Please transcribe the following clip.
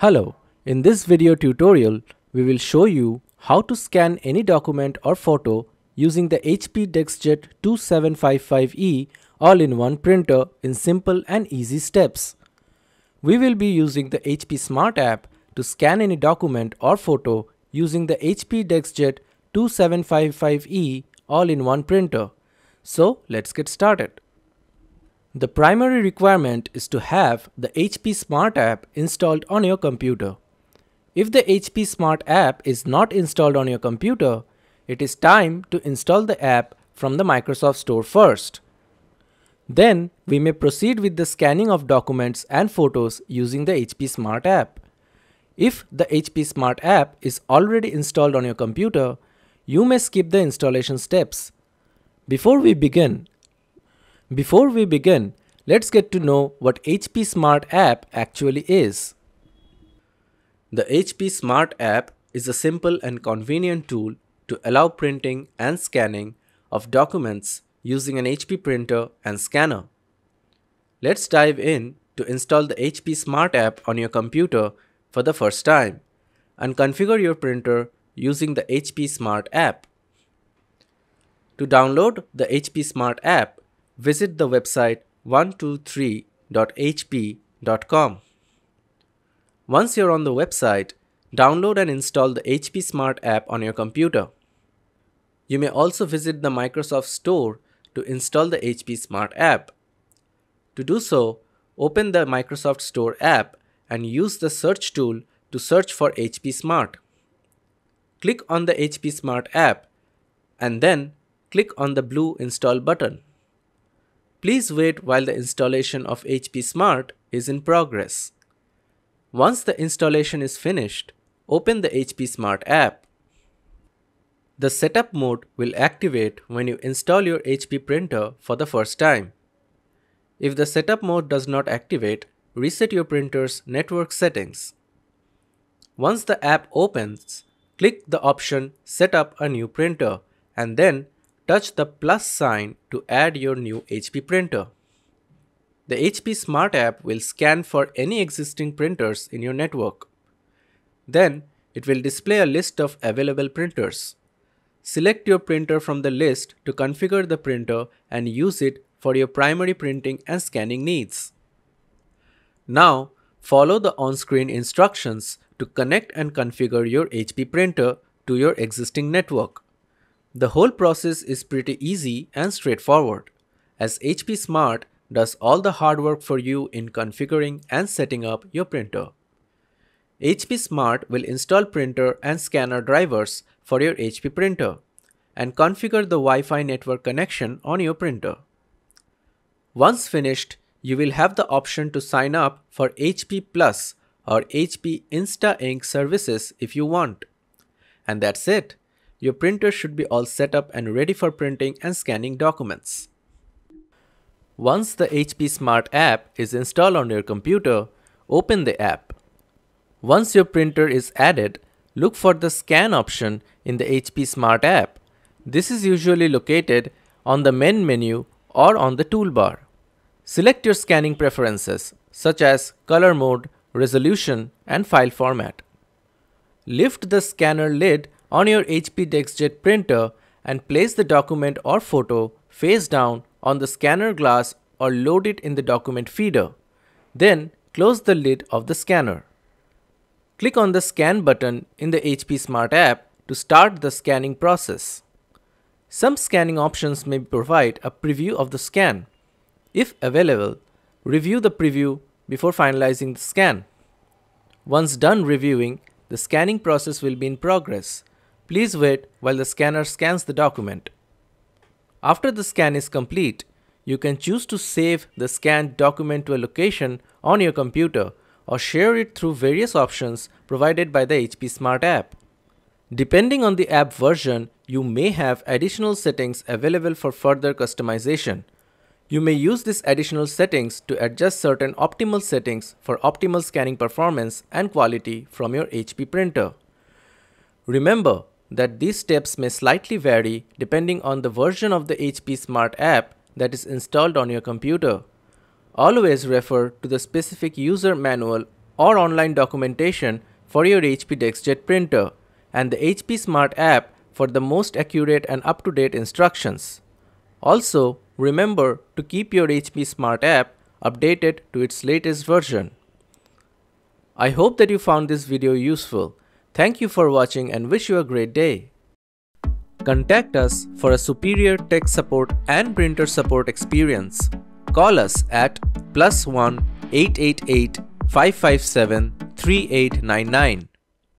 Hello, in this video tutorial, we will show you how to scan any document or photo using the HP DeskJet 2755e all-in-one printer in simple and easy steps. We will be using the HP Smart app to scan any document or photo using the HP DeskJet 2755e all-in-one printer. So let's get started. The primary requirement is to have the HP Smart app installed on your computer. If the HP Smart app is not installed on your computer, it is time to install the app from the Microsoft Store first. Then we may proceed with the scanning of documents and photos using the HP Smart app. If the HP Smart app is already installed on your computer, you may skip the installation steps. Before we begin, let's get to know what HP Smart app actually is. The HP Smart app is a simple and convenient tool to allow printing and scanning of documents using an HP printer and scanner. Let's dive in to install the HP Smart app on your computer for the first time and configure your printer using the HP Smart app. To download the HP Smart app, visit the website 123.hp.com. Once you're on the website, download and install the HP Smart app on your computer. You may also visit the Microsoft Store to install the HP Smart app. To do so, open the Microsoft Store app and use the search tool to search for HP Smart. Click on the HP Smart app and then click on the blue Install button. Please wait while the installation of HP Smart is in progress. Once the installation is finished, open the HP Smart app. The setup mode will activate when you install your HP printer for the first time. If the setup mode does not activate, reset your printer's network settings. Once the app opens, click the option Set up a new printer and then touch the plus sign to add your new HP printer. The HP Smart app will scan for any existing printers in your network. Then it will display a list of available printers. Select your printer from the list to configure the printer and use it for your primary printing and scanning needs. Now follow the on-screen instructions to connect and configure your HP printer to your existing network. The whole process is pretty easy and straightforward, as HP Smart does all the hard work for you in configuring and setting up your printer. HP Smart will install printer and scanner drivers for your HP printer and configure the Wi-Fi network connection on your printer. Once finished, you will have the option to sign up for HP Plus or HP Insta-Ink services if you want. And that's it. Your printer should be all set up and ready for printing and scanning documents. Once the HP Smart app is installed on your computer, open the app. Once your printer is added, look for the Scan option in the HP Smart app. This is usually located on the main menu or on the toolbar. Select your scanning preferences, such as color mode, resolution, and file format. Lift the scanner lid on your HP DeskJet printer and place the document or photo face down on the scanner glass or load it in the document feeder. Then close the lid of the scanner. Click on the Scan button in the HP Smart app to start the scanning process. Some scanning options may provide a preview of the scan. If available, review the preview before finalizing the scan. Once done reviewing, the scanning process will be in progress. Please wait while the scanner scans the document. After the scan is complete, you can choose to save the scanned document to a location on your computer or share it through various options provided by the HP Smart app. Depending on the app version, you may have additional settings available for further customization. You may use these additional settings to adjust certain optimal settings for optimal scanning performance and quality from your HP printer. Remember that these steps may slightly vary depending on the version of the HP Smart app that is installed on your computer. Always refer to the specific user manual or online documentation for your HP DeskJet printer, and the HP Smart app for the most accurate and up-to-date instructions. Also, remember to keep your HP Smart app updated to its latest version. I hope that you found this video useful. Thank you for watching and wish you a great day. Contact us for a superior tech support and printer support experience. Call us at +1 888 557 3899.